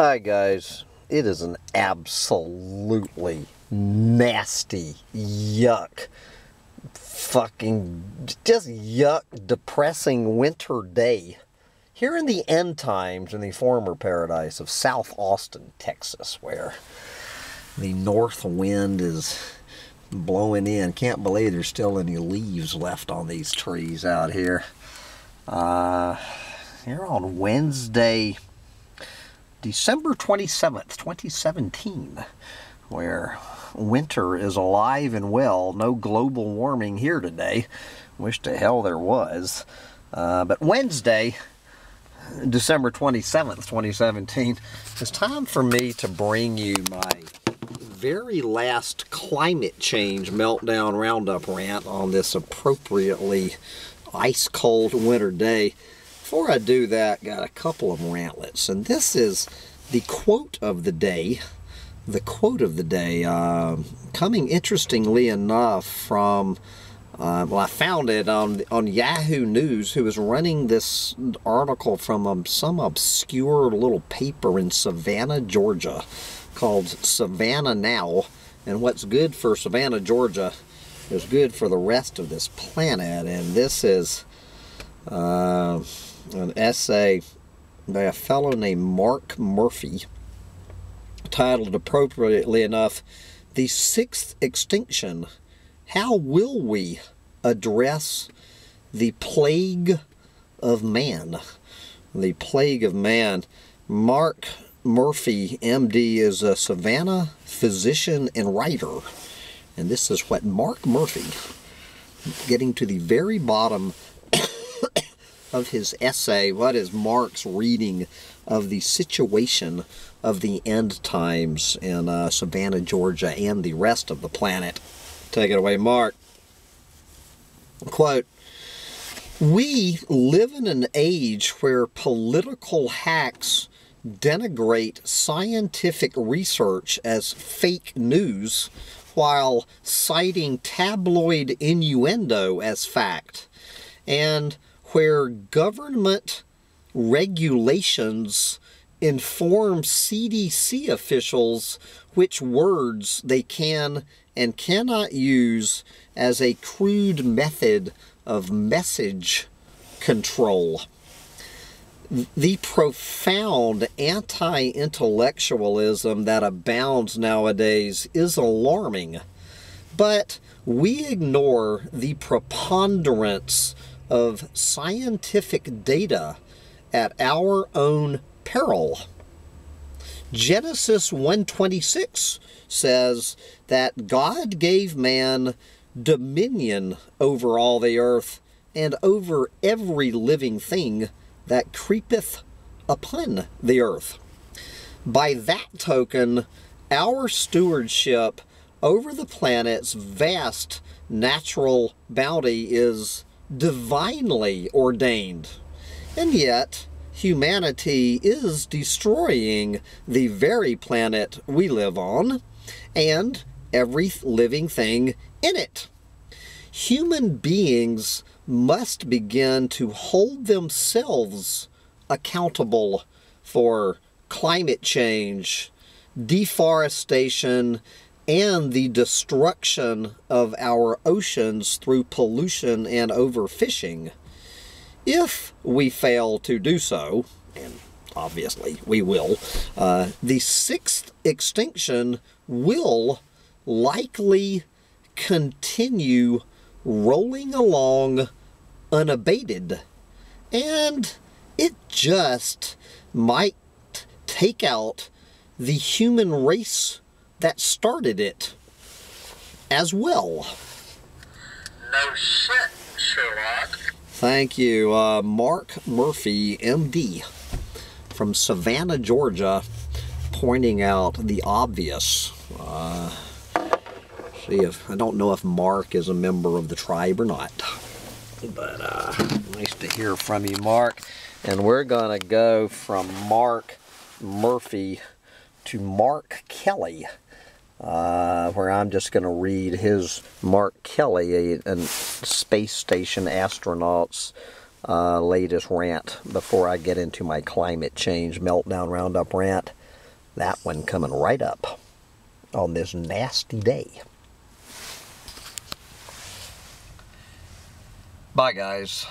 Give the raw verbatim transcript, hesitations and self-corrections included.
Hi guys, it is an absolutely nasty, yuck, fucking, just yuck, depressing winter day here in the end times in the former paradise of South Austin, Texas, where the north wind is blowing in. Can't believe there's still any leaves left on these trees out here. Uh, here on Wednesday, December twenty-seventh, twenty seventeen, where winter is alive and well. No global warming here today. Wish to hell there was. Uh, but Wednesday, December twenty-seventh, twenty seventeen, it's time for me to bring you my very last climate change meltdown roundup rant on this appropriately ice-cold winter day. Before I do that, got a couple of rantlets, and this is the quote of the day. The quote of the day, uh, coming interestingly enough from, uh, well, I found it on on Yahoo News, who was running this article from um, some obscure little paper in Savannah, Georgia, called Savannah Now. And what's good for Savannah, Georgia, is good for the rest of this planet. And this is uh, an essay by a fellow named Mark Murphy, titled appropriately enough, The Sixth Extinction, How Will We Address the Plague of Man? The Plague of Man. Mark Murphy, M D, is a Savannah physician and writer. And this is what Mark Murphy, getting to the very bottom of his essay, what is Mark's reading of the situation of the end times in uh, Savannah, Georgia, and the rest of the planet. Take it away, Mark. Quote, "We live in an age where political hacks denigrate scientific research as fake news while citing tabloid innuendo as fact, and where government regulations inform C D C officials which words they can and cannot use as a crude method of message control. The profound anti-intellectualism that abounds nowadays is alarming, but we ignore the preponderance of scientific data at our own peril. Genesis one twenty-six says that God gave man dominion over all the earth and over every living thing that creepeth upon the earth. By that token, our stewardship over the planet's vast natural bounty is divinely ordained, and yet humanity is destroying the very planet we live on and every living thing in it. Human beings must begin to hold themselves accountable for climate change, deforestation, and the destruction of our oceans through pollution and overfishing. If we fail to do so," and obviously we will, uh, "the sixth extinction will likely continue rolling along unabated, and it just might take out the human race that started it as well." No shit, Sherlock. Thank you, uh, Mark Murphy, M D, from Savannah, Georgia, pointing out the obvious. Uh, see if I don't know if Mark is a member of the tribe or not, but uh, nice to hear from you, Mark. And we're gonna go from Mark Murphy to Mark Kelly, Uh, where I'm just going to read his Mark Kelly, a, a space station astronaut's uh, latest rant before I get into my climate change meltdown roundup rant. That one coming right up on this nasty day. Bye, guys.